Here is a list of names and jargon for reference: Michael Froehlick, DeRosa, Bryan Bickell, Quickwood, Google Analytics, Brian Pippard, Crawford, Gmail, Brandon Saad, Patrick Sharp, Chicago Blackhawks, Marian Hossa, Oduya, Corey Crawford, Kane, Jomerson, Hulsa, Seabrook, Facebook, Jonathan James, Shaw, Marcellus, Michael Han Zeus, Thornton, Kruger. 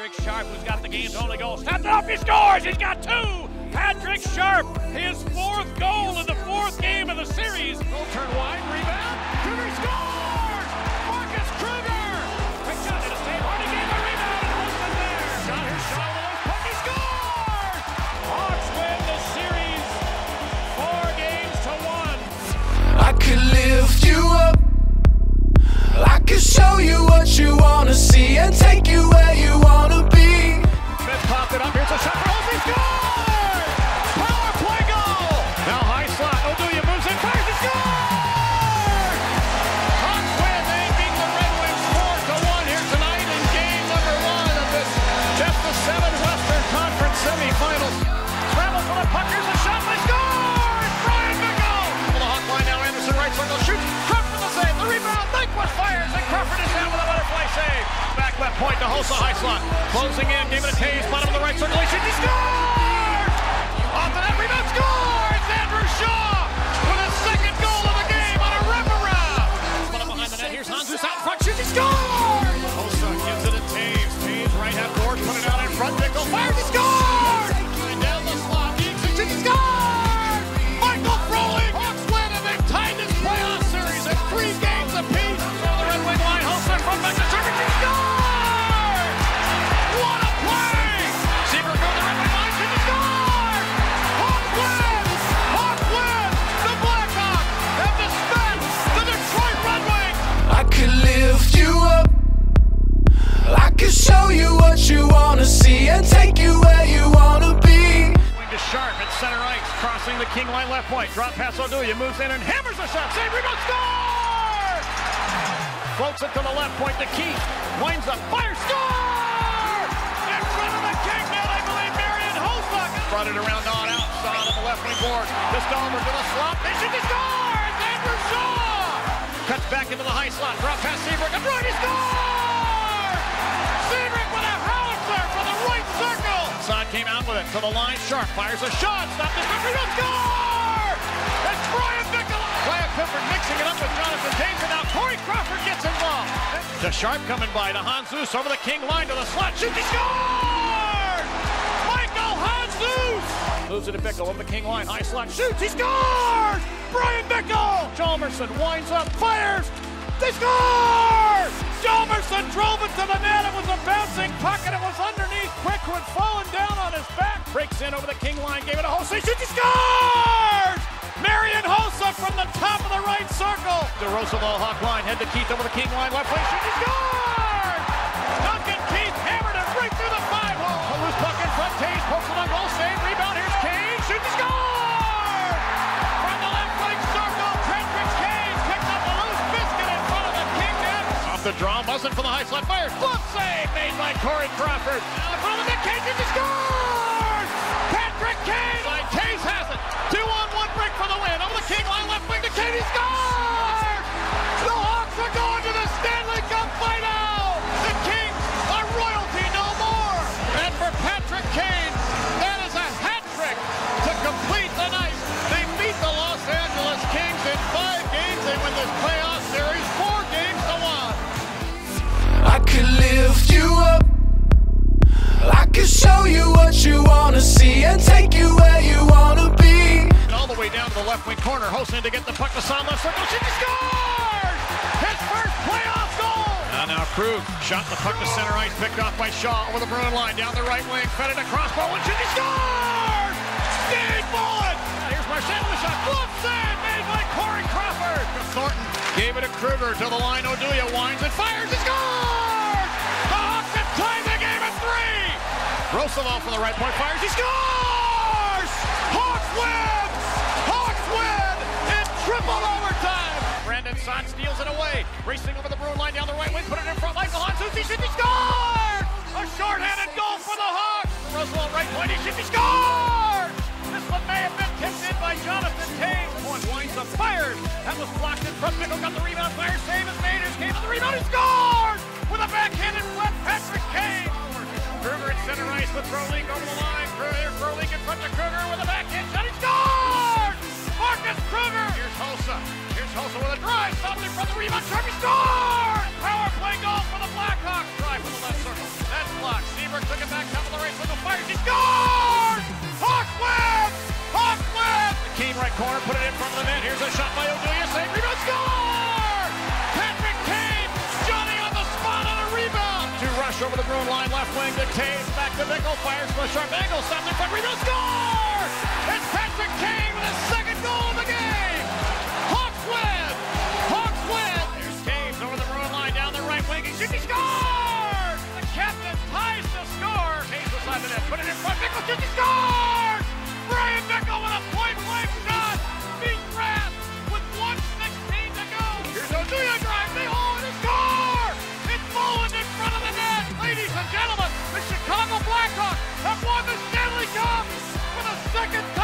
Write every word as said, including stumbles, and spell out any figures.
Patrick Sharp, who's got the game's only goal, snaps it off, he scores! He's got two! Patrick Sharp, his fourth goal in the fourth game of the series. Goal turn wide, rebound, Kruger scores! Marcus Kruger! Quick shot to the save, Hardy gave the rebound, and Hulsa there! Shot, here's Shaw, puck, he scores! Hawks win the series, four games to one. I could lift you up, I could show you what you want to see and take you where you want to be. Smith popped it up, here's a shot for Hulsa, he scores! Oduya moves in, fires, he scores! Hawks win, they beat the Red Wings four to one here tonight in game number one of this Chapter seven Western Conference semifinals. Travels for the puck, here's a shot, they score! Bryan Bickell! On the Hawk line now, Anderson right circle, shoots, Crawford for the save, the rebound, Nyquist fires, and Crawford is down with a butterfly save. Back left point to Hulsa, high slot, closing in, gave it a taste, bottom of the right circle, he shoots, he scores! Off the net, rebound, scores! Andrew Shaw! With his second goal of the game on a wraparound. One up behind the net, here's Han Zeus out in front, shoots, he scores! Hulsa gives it to James, James right half board, put it out in front, Nickel fires, he scores! And down the slot, he shoots, he scores! Michael Froehlick, Hawks win, and they've tied this playoff series at three games apiece. On the Red Wing line, Hulsa in front, back to Turner, he scores! What a play! Seabrook on the Red Wing line, shoots, he scores! Hawks win! I could lift you up, I could show you what you want to see and take you where you want to be. Wing to Sharp at center ice, crossing the king line left point, drop pass Oduya, moves in and hammers the shot, save, rebound, score! Floats it to the left point to Keith, winds up, fire, score! In front of the king net, I believe Marian Hossa brought it around on outside of the left wing board, this Dahmer to the slot, they shoot, he scores! Andrew Shaw! Cuts back into the high slot, drop past Seabrook, and Brody scores! Seabrook with a howitzer for the right circle! Saad came out with it, to the line, Sharp fires a shot, stopped his country, he'll score! It's Bryan Bickell! Brian Pippard mixing it up with Jonathan James, and now Corey Crawford gets involved! To Sharp coming by, to Han Zeus over the king line, to the slot, shoots, he scores! Michael Han Zeus! Moves it to Bickell, over the king line, high slot, shoots, he scores! Bryan Bickell! Jomerson winds up, fires, they score! Jomerson drove it to the net, it was a bouncing puck, and it was underneath Quickwood, falling down on his back. Breaks in over the king line, gave it a Hulsa, shoots, he scores! Marian Hossa from the top of the right circle. DeRosa ball, Hawk line, head to Keith over the king line, left wing, shoots, he scores! Duncan Keith hammered it right through the five hole. A loose puck in front, Kane pokes it on goal, save, rebound, here's Kane, shoots, he scores! The draw, Muzzin from the high slot, fires, block save made by Corey Crawford. Now from the net, Kane scores! Patrick Kane, like Case has it. Two on one break for the win. Over the king line, left wing to Kane, he scores! The Hawks are going to the Stanley Cup final. The Kings are royalty no more. And for Patrick Kane, that is a hat trick to complete the night. They beat the Los Angeles Kings in five games. They win this playoff series four games to one. I could lift you up, I could show you what you want to see and take you where you want to be. And all the way down to the left wing corner, Hulsa to get the puck to Saad, left circle, she scores! His first playoff goal! And now Krug, shot the puck to center ice, picked off by Shaw, over the Bruin line, down the right wing, fed it across, ball, and she scores! Steve Bullitt! Here's Marcellus, a glove save made by Corey Crawford! Thornton gave it to Kruger, to the line, Oduya winds and fires, he scores! The Hawks have tied the game at three! Rosol for the right point, fires, he scores! Hawks win! Hawks win in triple overtime! Brandon Saad steals it away, racing over the Bruin line, down the right wing, put it in front, Michael Han Zeus, he shoots, he scores! A shorthanded goal for the Hawks! Rosol right point, he shoots, he scores! This one may have been tipped in by Jonathan James. One winds up, fires. That was blocked in front. Bickell got the rebound. Fire save is made. Here's Kane on the rebound. He scores with a backhanded front. Patrick Kane. Kruger at center ice with Froehlick over the line. Kruger, Froehlick in front to Kruger with a backhand shot. He scores. Marcus Kruger. Here's Hulsa. Here's Hulsa with a drive. Stopped in front of the rebound. Sharp. He scores. Power play goal for the Blackhawks. Drive from the left circle. That's blocked. Seabrook Saunders over the Bruin line, left wing to Cain, back to Bickell, fires from a sharp angle, stops in front, rebound, score! It's Patrick Cain with his second goal of the game! Hawks win! Hawks win! There's Cain over the Bruin line, down the right wing, he shoots, he scores! The captain ties to score! Cain was on the net, put it in front, Bickell shoots, he scores! Bryan Bickell with a point blank shot! Beat Brad with one sixteen to go! Here's Oduya drive, they hold and score! It's Mullen in front of the net! Ladies and gentlemen, the Chicago Blackhawks have won the Stanley Cup for the second time!